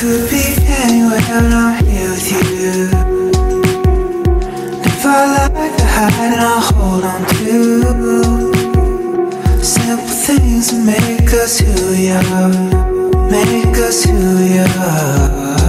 could be anywhere when I'm here with you. If I like to hide and I'll hold on to simple things that make us who we are, make us who we are.